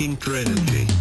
King Trilogy.